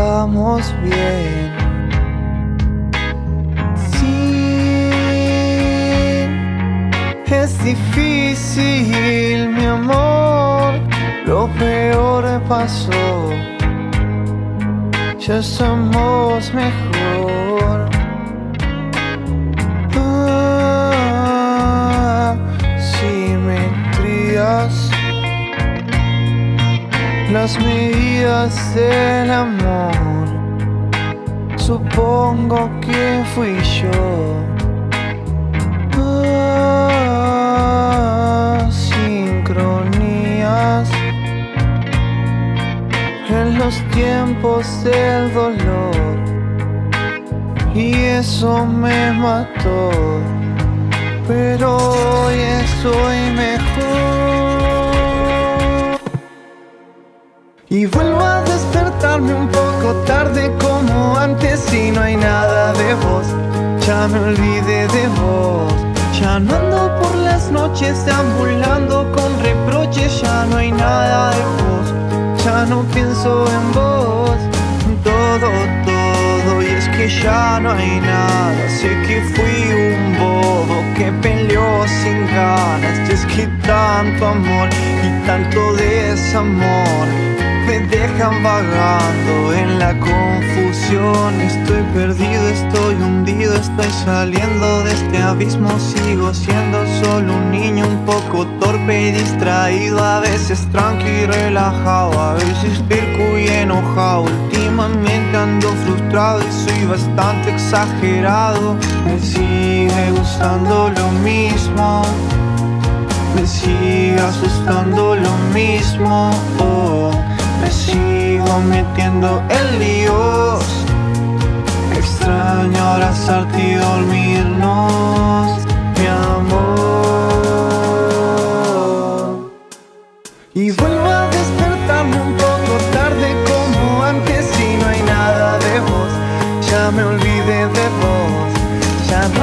estamos bien. Sí, es difícil, mi amor, lo peor pasó, ya somos mejor. Simetrías, las medidas del amor, supongo que fui yo. Sincronías en los tiempos del dolor, y eso me mató, pero hoy estoy mejor. Y vuelvo a despertarme un poco tarde como antes, y no hay nada de vos, ya me olvidé de vos. Ya no ando por las noches ambulando con reproches, ya no hay nada de vos, ya no pienso en vos. Todo, y es que ya no hay nada, sé que fui un bobo que peleó sin ganas, y es que tanto amor y tanto desamor me dejan vagando en la confusión. Estoy perdido, estoy hundido, estoy saliendo de este abismo, sigo siendo solo un niño un poco torpe y distraído, a veces tranqui y relajado, a veces terco y enojado. Últimamente ando frustrado y soy bastante exagerado. Me sigue gustando lo mismo, me sigue asustando lo mismo, oh. Me sigo metiendo en líos, extraño abrazarte y dormirnos, mi amor. Y vuelvo a despertarme un poco tarde como antes, y no hay nada de vos, ya me olvidé de vos, ya me